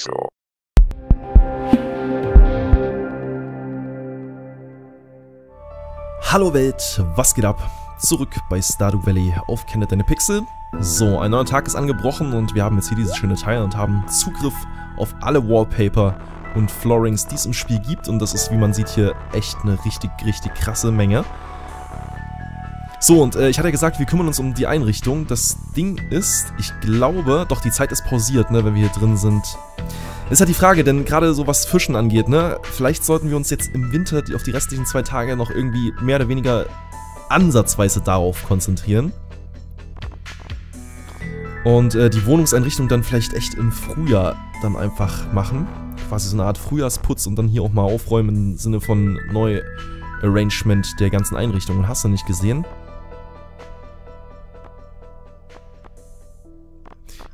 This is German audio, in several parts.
Pixel. Hallo Welt, was geht ab? Zurück bei Stardew Valley auf Kenne Deine Pixel. So, ein neuer Tag ist angebrochen und wir haben jetzt hier dieses schöne Teil und haben Zugriff auf alle Wallpaper und Floorings, die es im Spiel gibt. Und das ist, wie man sieht, hier echt eine richtig krasse Menge. So, und ich hatte ja gesagt, wir kümmern uns um die Einrichtung. Das Ding ist, ich glaube, doch die Zeit ist pausiert, ne, wenn wir hier drin sind. Ist halt die Frage, denn gerade so was Fischen angeht, ne, vielleicht sollten wir uns jetzt im Winter auf die restlichen 2 Tage noch irgendwie mehr oder weniger ansatzweise darauf konzentrieren. Und die Wohnungseinrichtung dann vielleicht echt im Frühjahr dann einfach machen. Quasi so eine Art Frühjahrsputz und dann hier auch mal aufräumen im Sinne von Neu-Arrangement der ganzen Einrichtungen. Hast du nicht gesehen?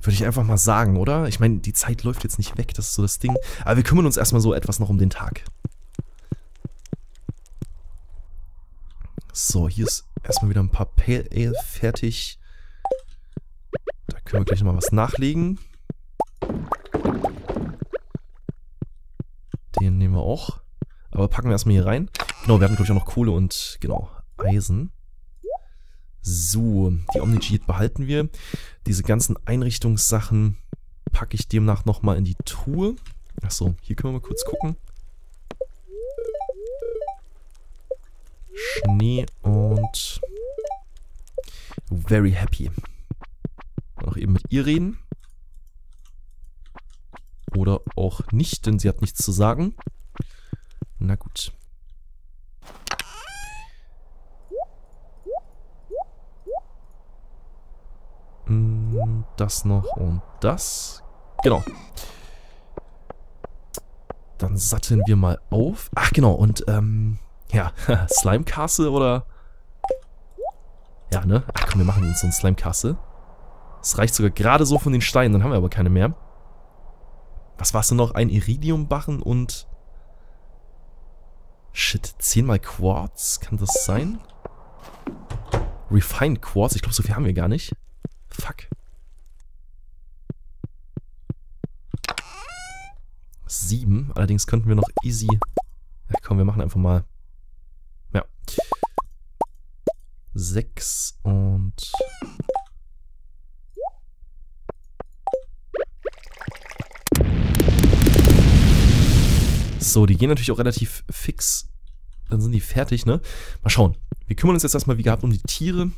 Würde ich einfach mal sagen, oder? Ich meine, die Zeit läuft jetzt nicht weg, das ist so das Ding. Aber wir kümmern uns erstmal so etwas noch um den Tag. So, hier ist erstmal wieder ein paar Pale Ale fertig. Da können wir gleich nochmal was nachlegen. Den nehmen wir auch. Aber packen wir erstmal hier rein. Genau, wir hatten, glaube ich, auch noch Kohle und, genau, Eisen. So, die Omniseed behalten wir. Diese ganzen Einrichtungssachen packe ich demnach nochmal in die Truhe. Achso, hier können wir mal kurz gucken. Schnee und Very Happy. Noch eben mit ihr reden. Oder auch nicht, denn sie hat nichts zu sagen. Na gut. Das noch und das. Genau. Dann satteln wir mal auf. Ach genau, und ja, Slime Castle oder... Ja, ne? Ach komm, wir machen uns so ein Slime Castle. Es reicht sogar gerade so von den Steinen, dann haben wir aber keine mehr. Was war's denn noch? Ein Iridium-Barren und... Shit, 10 mal Quartz? Kann das sein? Refined Quartz? Ich glaube, so viel haben wir gar nicht. Fuck. 7. Allerdings könnten wir noch easy... Ja, komm, wir machen einfach mal... Ja. 6 und... So, die gehen natürlich auch relativ fix. Dann sind die fertig, ne? Mal schauen. Wir kümmern uns jetzt erstmal wie gehabt um die Tiere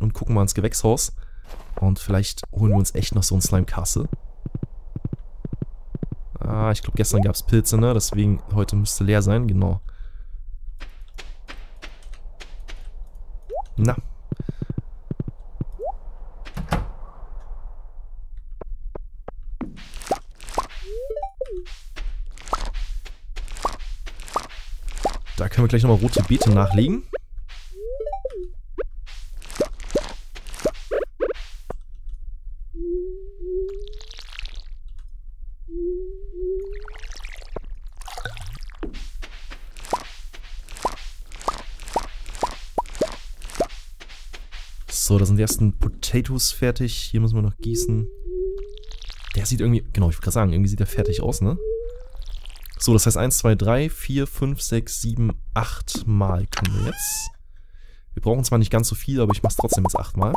und gucken mal ins Gewächshaus. Und vielleicht holen wir uns echt noch so ein Slime Castle. Ah, ich glaube, gestern gab es Pilze, ne? Deswegen heute müsste leer sein, genau. Na. Da können wir gleich nochmal rote Beete nachlegen. So, da sind die ersten Potatoes fertig. Hier müssen wir noch gießen. Der sieht irgendwie... Genau, ich wollte gerade sagen, irgendwie sieht der fertig aus, ne? So, das heißt 1, 2, 3, 4, 5, 6, 7, 8 Mal können wir jetzt. Wir brauchen zwar nicht ganz so viel, aber ich mache es trotzdem jetzt 8 Mal.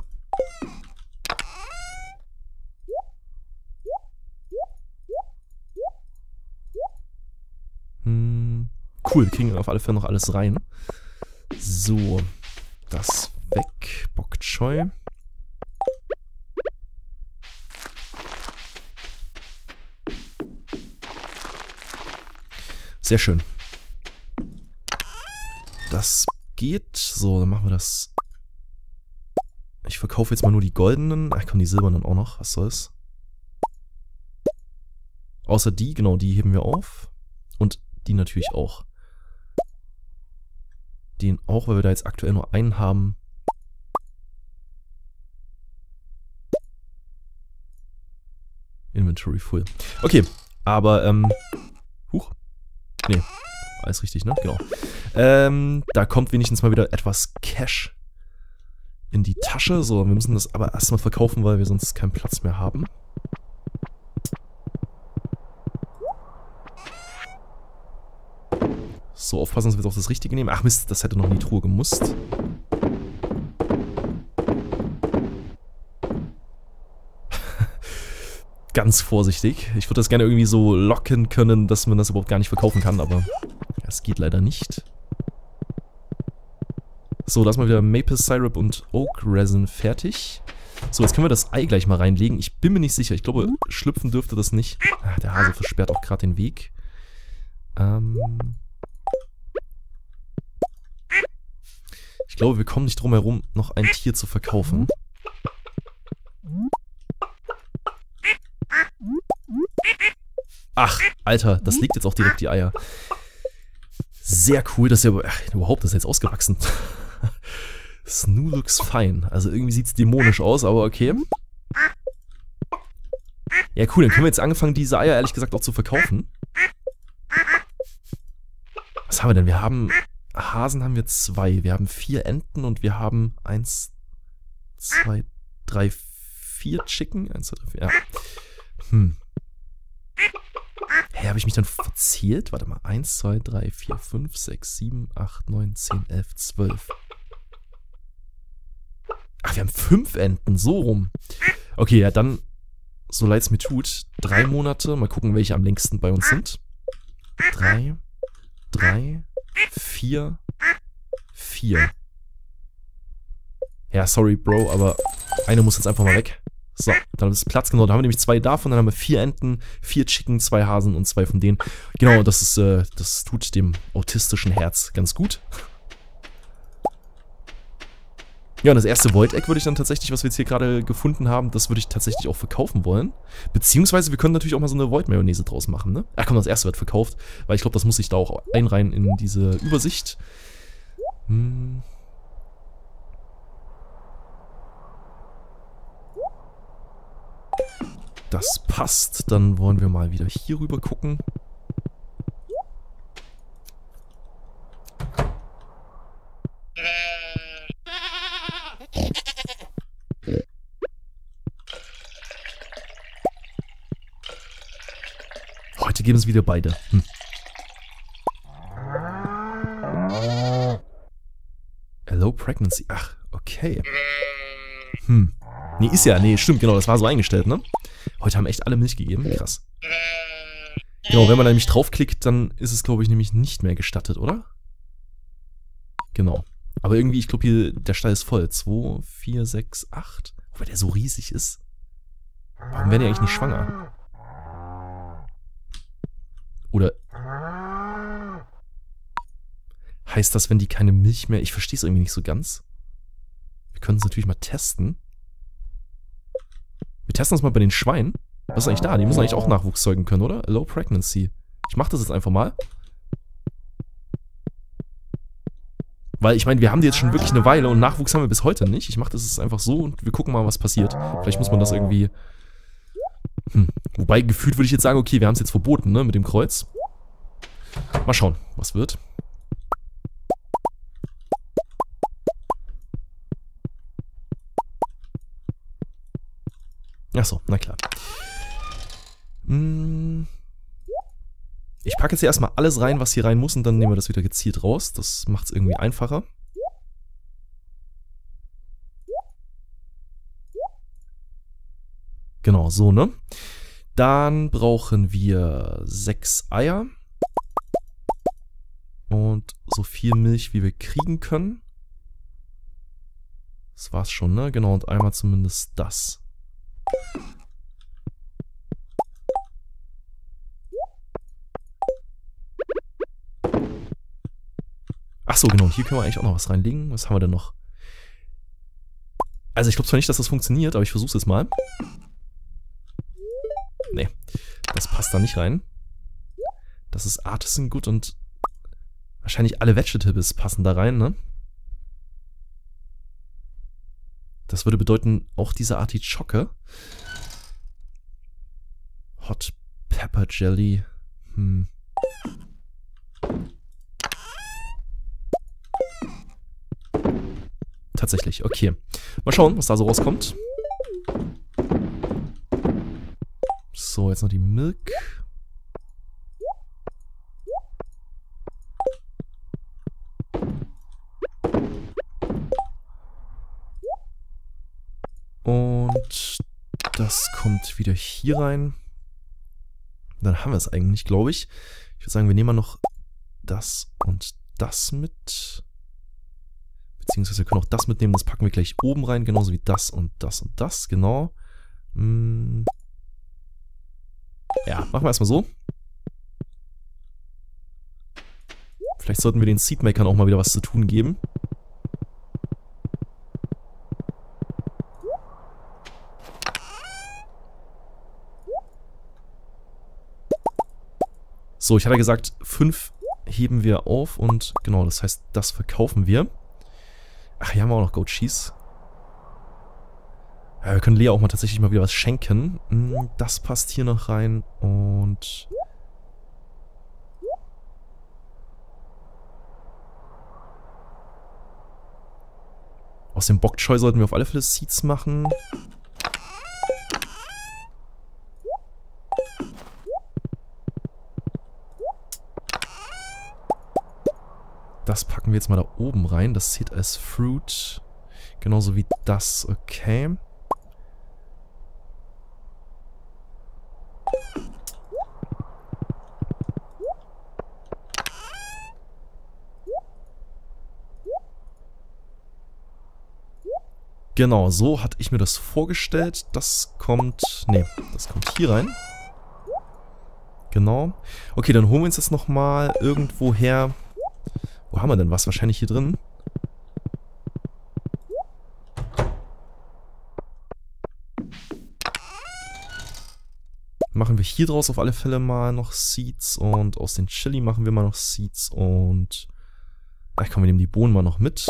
Cool, wir kriegen auf alle Fälle noch alles rein. So, das weg. Bok Choy. Sehr schön. Das geht. So, dann machen wir das. Ich verkaufe jetzt mal nur die goldenen. Ach komm, die silbernen auch noch. Was soll's? Außer die, genau, die heben wir auf. Und die natürlich auch. Den auch, weil wir da jetzt aktuell nur einen haben. Inventory full. Okay, aber, huch. Nee, alles richtig, ne? Genau. Da kommt wenigstens mal wieder etwas Cash in die Tasche. So, wir müssen das aber erstmal verkaufen, weil wir sonst keinen Platz mehr haben. So, aufpassen, dass wir doch das Richtige nehmen. Ach Mist, das hätte noch in die Truhe gemusst. Ganz vorsichtig. Ich würde das gerne irgendwie so locken können, dass man das überhaupt gar nicht verkaufen kann, aber es geht leider nicht. So, da ist mal wieder Maple Syrup und Oak Resin fertig. So, jetzt können wir das Ei gleich mal reinlegen. Ich bin mir nicht sicher. Ich glaube, schlüpfen dürfte das nicht. Ach, der Hase versperrt auch gerade den Weg. Ich glaube, wir kommen nicht drum herum, noch ein Tier zu verkaufen. Ach, Alter, das legt jetzt auch direkt die Eier. Sehr cool, dass er überhaupt, das ist jetzt ausgewachsen. Snoo looks fine. Also irgendwie sieht es dämonisch aus, aber okay. Ja cool, dann können wir jetzt anfangen, diese Eier ehrlich gesagt auch zu verkaufen. Was haben wir denn? Wir haben Hasen, haben wir 2. Wir haben 4 Enten und wir haben 1, 2, 3, 4 Chicken. 1, 2, 3, 4, ja. Hä, habe ich mich dann verzählt? Warte mal, 1, 2, 3, 4, 5, 6, 7, 8, 9, 10, 11, 12. Ach, wir haben 5 Enten, so rum. Okay, ja dann, so leid es mir tut, 3 Monate. Mal gucken, welche am längsten bei uns sind. 3, 3, 4, 4. Ja, sorry, Bro, aber eine muss jetzt einfach mal weg. So, dann ist Platz, genau, da haben wir nämlich 2 davon, dann haben wir 4 Enten, 4 Chicken, 2 Hasen und 2 von denen. Genau, das ist, das tut dem autistischen Herz ganz gut. Ja, und das erste Void Egg würde ich dann tatsächlich, was wir jetzt hier gerade gefunden haben, das würde ich tatsächlich auch verkaufen wollen. Beziehungsweise wir können natürlich auch mal so eine Void Mayonnaise draus machen, ne? Ach komm, das erste wird verkauft, weil ich glaube, das muss ich da auch einreihen in diese Übersicht. Hm. Das passt. Dann wollen wir mal wieder hier rüber gucken. Heute geben es wieder beide. Hm. Hello Pregnancy. Ach, okay. Hm. Nee, ist ja. Nee, stimmt, genau. Das war so eingestellt, ne? Heute haben echt alle Milch gegeben. Krass. Genau, wenn man da nämlich draufklickt, dann ist es, glaube ich, nämlich nicht mehr gestattet, oder? Genau. Aber irgendwie, ich glaube hier, der Stall ist voll. 2, 4, 6, 8. Wobei der so riesig ist. Warum werden die eigentlich nicht schwanger? Oder... heißt das, wenn die keine Milch mehr... Ich verstehe es irgendwie nicht so ganz. Wir können es natürlich mal testen. Wir testen das mal bei den Schweinen. Was ist eigentlich da? Die müssen eigentlich auch Nachwuchs zeugen können, oder? Low Pregnancy. Ich mach das jetzt einfach mal. Weil, ich meine, wir haben die jetzt schon wirklich eine Weile und Nachwuchs haben wir bis heute nicht. Ich mach das jetzt einfach so und wir gucken mal, was passiert. Vielleicht muss man das irgendwie... Hm. Wobei, gefühlt würde ich jetzt sagen, okay, wir haben es jetzt verboten, ne? Mit dem Kreuz. Mal schauen, was wird. Achso, na klar. Ich packe jetzt hier erstmal alles rein, was hier rein muss, und dann nehmen wir das wieder gezielt raus. Das macht es irgendwie einfacher. Genau, so, ne? Dann brauchen wir 6 Eier. Und so viel Milch, wie wir kriegen können. Das war's schon, ne? Genau, und einmal zumindest das. Achso, genau, hier können wir eigentlich auch noch was reinlegen. Was haben wir denn noch? Also ich glaube zwar nicht, dass das funktioniert, aber ich versuche es jetzt mal. Nee, das passt da nicht rein. Das ist Artisan Good und wahrscheinlich alle Vegetables passen da rein, ne? Das würde bedeuten, auch diese Artischocke. Hot Pepper Jelly. Hm. Tatsächlich, okay. Mal schauen, was da so rauskommt. So, jetzt noch die Milch. Und das kommt wieder hier rein. Dann haben wir es eigentlich, glaube ich. Ich würde sagen, wir nehmen mal noch das und das mit. Beziehungsweise wir können auch das mitnehmen. Das packen wir gleich oben rein. Genauso wie das und das und das. Genau. Ja, machen wir erstmal so. Vielleicht sollten wir den Seedmakern auch mal wieder was zu tun geben. So, ich hatte gesagt, 5 heben wir auf und genau, das heißt, das verkaufen wir. Ach, hier haben wir auch noch Goat Cheese. Ja, wir können Lea auch mal tatsächlich mal wieder was schenken. Das passt hier noch rein und... Aus dem Bok Choy sollten wir auf alle Fälle Seeds machen. Das packen wir jetzt mal da oben rein. Das zählt als Fruit. Genauso wie das. Okay. Genau, so hatte ich mir das vorgestellt. Das kommt... Ne, das kommt hier rein. Genau. Okay, dann holen wir uns jetzt nochmal irgendwo her... Wo haben wir denn was? Wahrscheinlich hier drin. Machen wir hier draus auf alle Fälle mal noch Seeds. Und aus den Chili machen wir mal noch Seeds. Und... Ach komm, wir nehmen die Bohnen mal noch mit.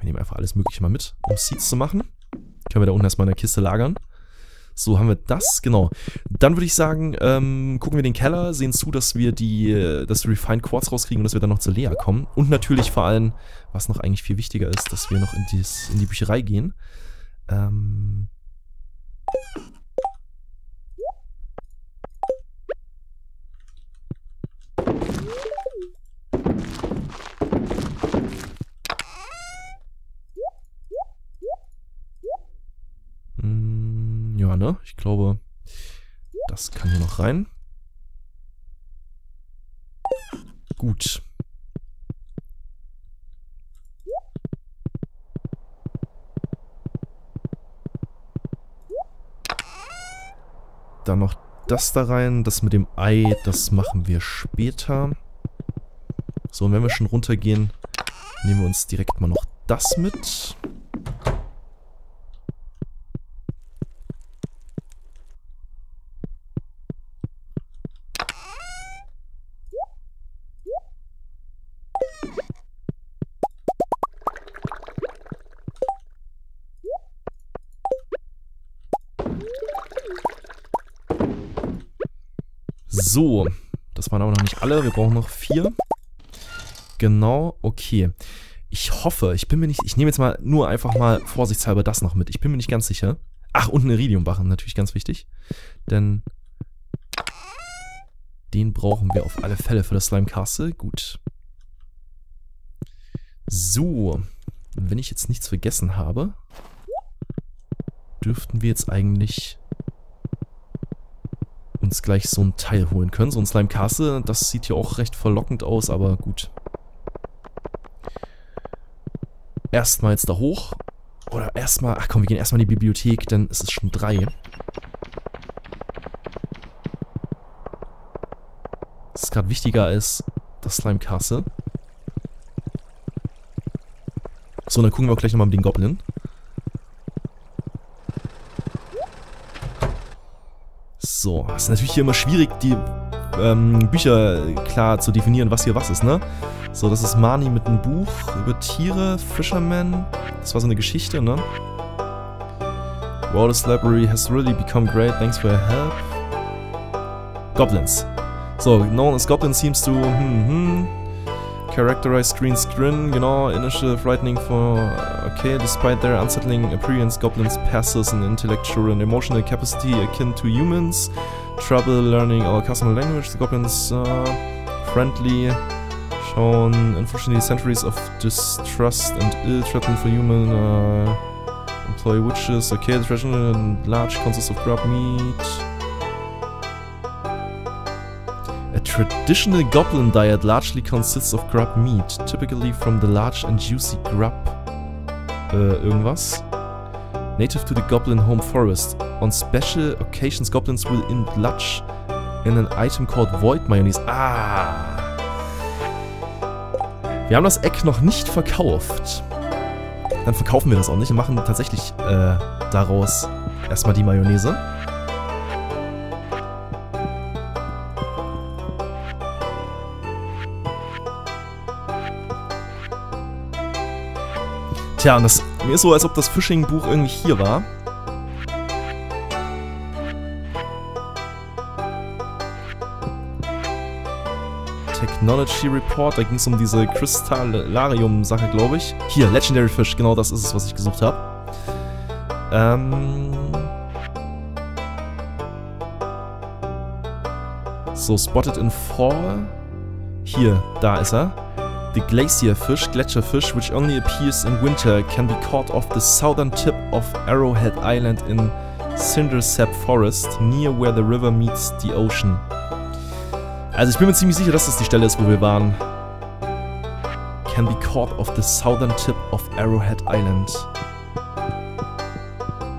Wir nehmen einfach alles Mögliche mal mit, um Seeds zu machen. Können wir da unten erstmal in der Kiste lagern. So, haben wir das, genau. Dann würde ich sagen, gucken wir den Keller, sehen zu, dass wir das Refined Quartz rauskriegen und dass wir dann noch zu Lea kommen. Und natürlich vor allem, was noch eigentlich viel wichtiger ist, dass wir noch in die Bücherei gehen. Ja, ne? Ich glaube, das kann hier noch rein. Gut. Dann noch das da rein. Das mit dem Ei, das machen wir später. So, und wenn wir schon runtergehen, nehmen wir uns direkt mal noch das mit. So, das waren aber noch nicht alle. Wir brauchen noch 4. Genau, okay. Ich hoffe, ich bin mir nicht... Ich nehme jetzt mal nur einfach mal vorsichtshalber das noch mit. Ich bin mir nicht ganz sicher. Ach, und ein Iridium-Barren, natürlich ganz wichtig. Denn den brauchen wir auf alle Fälle für das Slime Castle. Gut. So, wenn ich jetzt nichts vergessen habe, dürften wir jetzt eigentlich... uns gleich so ein Teil holen können. So ein Slime Castle, das sieht ja auch recht verlockend aus, aber gut. Erstmal jetzt da hoch. Oder erstmal, ach komm, wir gehen erstmal in die Bibliothek, denn es ist schon 3. Das ist gerade wichtiger als das Slime Castle. So, dann gucken wir auch gleich nochmal mit den Goblin. So, es ist natürlich hier immer schwierig, die Bücher klar zu definieren, was hier was ist, ne? So, das ist Mani mit einem Buch über Tiere, Fisherman. Das war so eine Geschichte, ne? Wow, this library has really become great, thanks for your help. Goblins. So, known as Goblin seems to... characterize Green's grin, genau, initial frightening for... Okay, despite their unsettling appearance, goblins possess an intellectual and emotional capacity akin to humans. Trouble learning our custom language, the goblins are friendly, shown unfortunately centuries of distrust and ill-treatment for human Employ witches. Okay, the traditional and large consists of grub meat. A traditional goblin diet largely consists of grub meat, typically from the large and juicy grub. Irgendwas. Native to the goblin home forest. On special occasions, goblins will indulge in an item called Void Mayonnaise. Ah! Wir haben das Egg noch nicht verkauft. Dann verkaufen wir das auch nicht und machen tatsächlich daraus erstmal die Mayonnaise. Tja, und das, mir ist so, als ob das Fishing-Buch irgendwie hier war. Technology Report, da ging es um diese Crystallarium-Sache, glaube ich. Hier, Legendary Fish, genau das ist es, was ich gesucht habe. So, Spotted in Fall. Hier, da ist er. The Glacier Fish, which only appears in winter, can be caught off the southern tip of Arrowhead Island in Cindersap Forest, near where the river meets the ocean. Also ich bin mir ziemlich sicher, dass das die Stelle ist, wo wir waren. Can be caught off the southern tip of Arrowhead Island.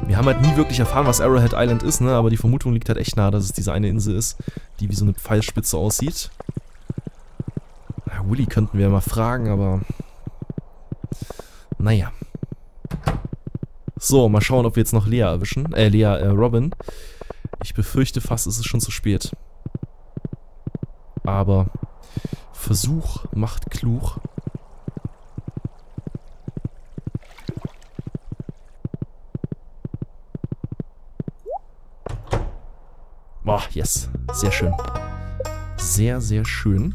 Wir haben halt nie wirklich erfahren, was Arrowhead Island ist, ne? Aber die Vermutung liegt halt echt nahe, dass es diese eine Insel ist, die wie so eine Pfeilspitze aussieht. Na, Willy könnten wir mal fragen, aber... Naja. So, mal schauen, ob wir jetzt noch Lea erwischen. Robin. Ich befürchte fast, es ist schon zu spät. Aber Versuch macht klug. Boah, yes. Sehr schön. Sehr, sehr schön.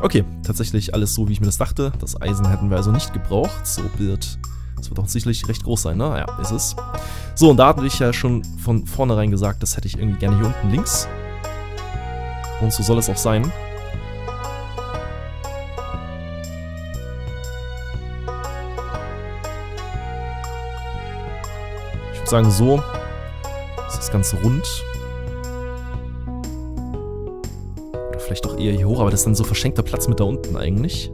Okay, tatsächlich alles so, wie ich mir das dachte. Das Eisen hätten wir also nicht gebraucht. So wird... Das wird doch sicherlich recht groß sein, ne? Ja, ist es. So, und da hatte ich ja schon von vornherein gesagt, das hätte ich irgendwie gerne hier unten links. Und so soll es auch sein. Ich würde sagen, so ist das Ganze rund. Oder vielleicht doch eher hier hoch, aber das ist dann so verschenkter Platz mit da unten eigentlich.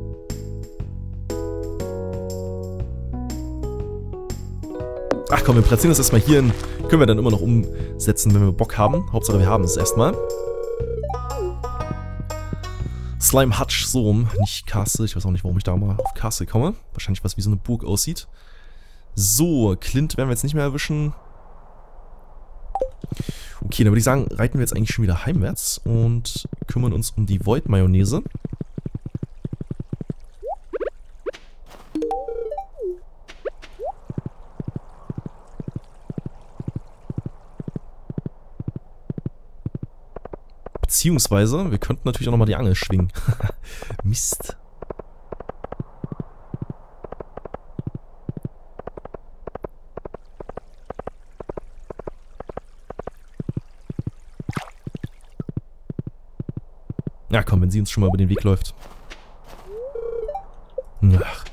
Ach komm, wir platzieren das erstmal hier hin. Können wir dann immer noch umsetzen, wenn wir Bock haben. Hauptsache, wir haben es erstmal. Slime Hutch, so rum. Nicht Castle. Ich weiß auch nicht, warum ich da mal auf Castle komme. Wahrscheinlich, was wie so eine Burg aussieht. So, Clint werden wir jetzt nicht mehr erwischen. Okay, dann würde ich sagen, reiten wir jetzt eigentlich schon wieder heimwärts und kümmern uns um die Void Mayonnaise. Beziehungsweise, wir könnten natürlich auch nochmal die Angel schwingen. Mist. Ja komm, wenn sie uns schon mal über den Weg läuft. Ach,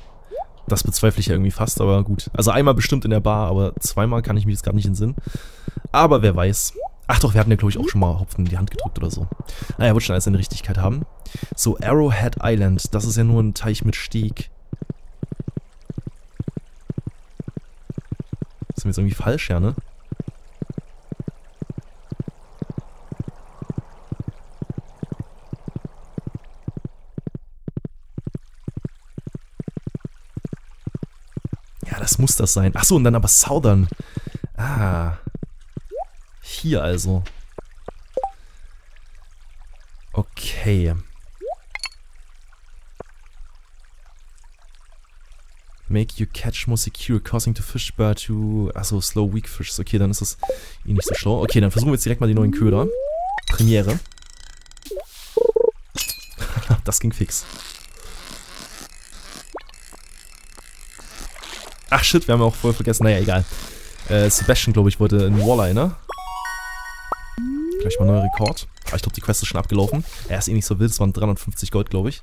das bezweifle ich ja irgendwie fast, aber gut. Also einmal bestimmt in der Bar, aber zweimal kann ich mir das gerade nicht in den Sinn. Aber wer weiß. Ach doch, wir hatten ja, glaube ich, auch schon mal Hopfen in die Hand gedrückt oder so. Naja, wird schon alles eine Richtigkeit haben. So, Arrowhead Island. Das ist ja nur ein Teich mit Steg. Sind wir jetzt irgendwie falsch, ja, ne? Ja, das muss das sein. Achso, und dann aber Southern. Ah... Hier also. Okay. Make your catch more secure, causing the fish bar to... Achso, slow weak fish. Okay, dann ist das eh nicht so schlau. Okay, dann versuchen wir jetzt direkt mal die neuen Köder. Premiere. Das ging fix. Ach shit, wir haben ja auch voll vergessen. Naja, egal. Sebastian, glaube ich, wollte einen Walleye, ne? Gleich mal neuer Rekord. Aber ich glaube, die Quest ist schon abgelaufen. Er ist eh nicht so wild. Es waren 350 Gold, glaube ich.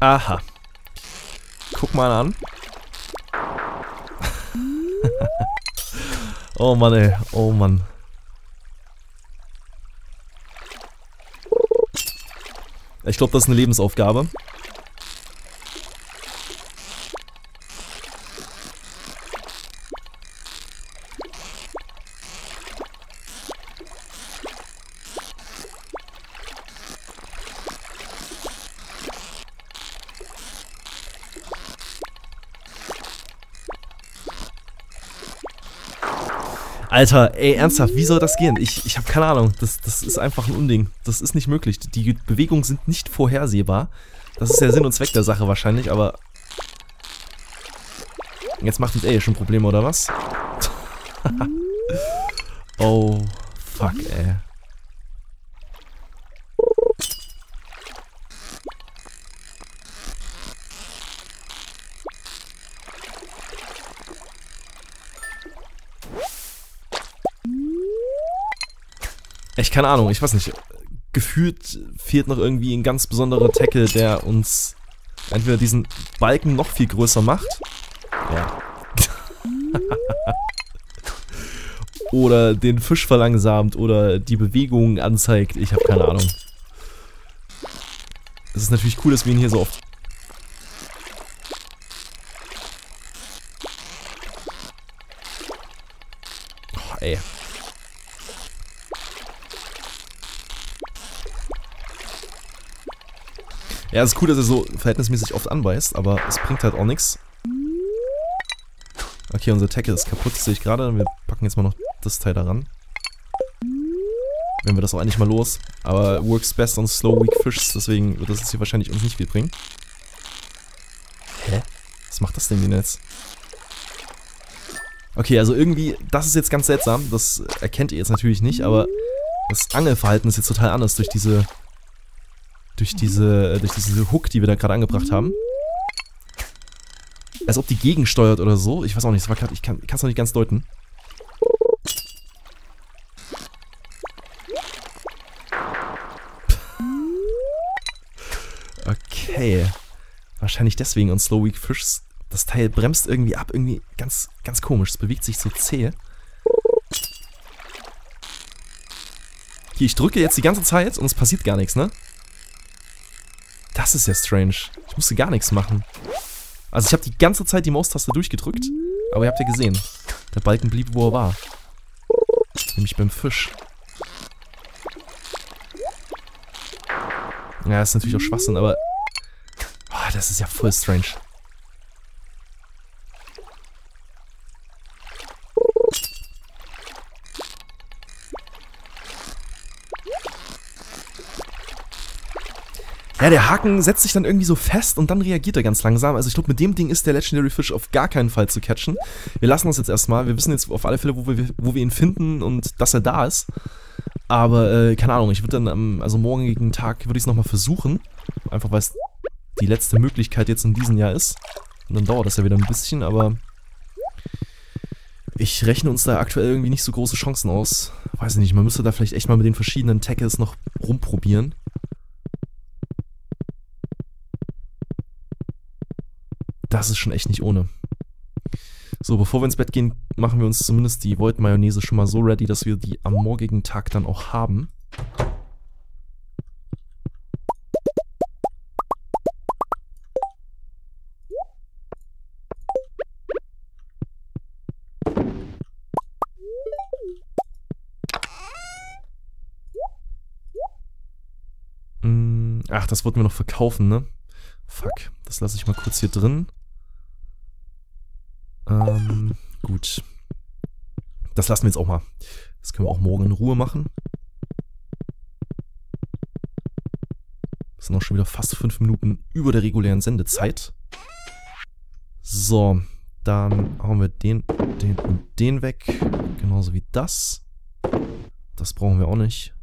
Aha. Guck mal an. Oh Mann, ey. Oh Mann. Ich glaube, das ist eine Lebensaufgabe. Alter, ey, ernsthaft, wie soll das gehen? Ich habe keine Ahnung, das ist einfach ein Unding. Das ist nicht möglich, die Bewegungen sind nicht vorhersehbar. Das ist der Sinn und Zweck der Sache wahrscheinlich, aber... Jetzt macht uns ey schon Probleme, oder was? Oh, fuck, ey. Echt, keine Ahnung, ich weiß nicht. Gefühlt fehlt noch irgendwie ein ganz besonderer Tackle, der uns entweder diesen Balken noch viel größer macht. Ja. Oder den Fisch verlangsamt oder die Bewegungen anzeigt. Ich habe keine Ahnung. Es ist natürlich cool, dass wir ihn hier so oft... Oh, ey. Ja, es ist cool, dass er so verhältnismäßig oft anbeißt, aber es bringt halt auch nichts. Okay, unser Tackle ist kaputt, sehe ich gerade. Wir packen jetzt mal noch das Teil daran. Wenn wir das auch eigentlich mal los. Aber works best on slow weak fish, deswegen wird das jetzt hier wahrscheinlich uns nicht viel bringen. Hä? Was macht das Ding denn jetzt? Okay, also irgendwie, das ist jetzt ganz seltsam. Das erkennt ihr jetzt natürlich nicht, aber das Angelverhalten ist jetzt total anders durch diese... Durch diese Hook, die wir da gerade angebracht haben. Als ob die gegensteuert oder so. Ich weiß auch nicht, das war grad, ich kann es noch nicht ganz deuten. Okay. Wahrscheinlich deswegen on Slow Weak Fish. Das Teil bremst irgendwie ab. Irgendwie ganz komisch. Es bewegt sich so zäh. Hier, ich drücke jetzt die ganze Zeit und es passiert gar nichts, ne? Das ist ja strange. Ich musste gar nichts machen. Also ich habe die ganze Zeit die Maustaste durchgedrückt, aber ihr habt ja gesehen, der Balken blieb, wo er war. Nämlich beim Fisch. Ja, ist natürlich auch Schwachsinn, aber... Oh, das ist ja voll strange. Ja, der Haken setzt sich dann irgendwie so fest und dann reagiert er ganz langsam. Also ich glaube, mit dem Ding ist der Legendary Fish auf gar keinen Fall zu catchen. Wir lassen das jetzt erstmal. Wir wissen jetzt auf alle Fälle, wo wir ihn finden und dass er da ist. Aber, keine Ahnung, ich würde dann am morgigen Tag würde ich es nochmal versuchen. Einfach, weil es die letzte Möglichkeit jetzt in diesem Jahr ist. Und dann dauert das ja wieder ein bisschen, aber... Ich rechne uns da aktuell irgendwie nicht so große Chancen aus. Weiß ich nicht, man müsste da vielleicht echt mal mit den verschiedenen Tackles noch rumprobieren. Das ist schon echt nicht ohne. So, bevor wir ins Bett gehen, machen wir uns zumindest die Void Mayonnaise schon mal so ready, dass wir die am morgigen Tag dann auch haben. Ach, das wollten wir noch verkaufen, ne? Fuck, das lasse ich mal kurz hier drin. Gut. Das lassen wir jetzt auch mal. Das können wir auch morgen in Ruhe machen. Das sind auch schon wieder fast 5 Minuten über der regulären Sendezeit. So, dann hauen wir den und den weg. Genauso wie das. Das brauchen wir auch nicht.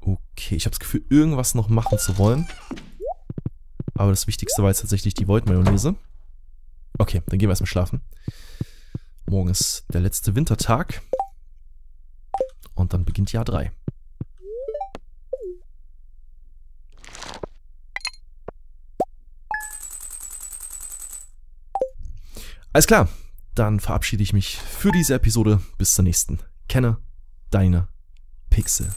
Okay, ich habe das Gefühl, irgendwas noch machen zu wollen. Aber das Wichtigste war jetzt tatsächlich die Void Mayonnaise. Okay, dann gehen wir erstmal schlafen. Morgen ist der letzte Wintertag. Und dann beginnt Jahr 3. Alles klar, dann verabschiede ich mich für diese Episode. Bis zur nächsten. Kenne Deine Pixel.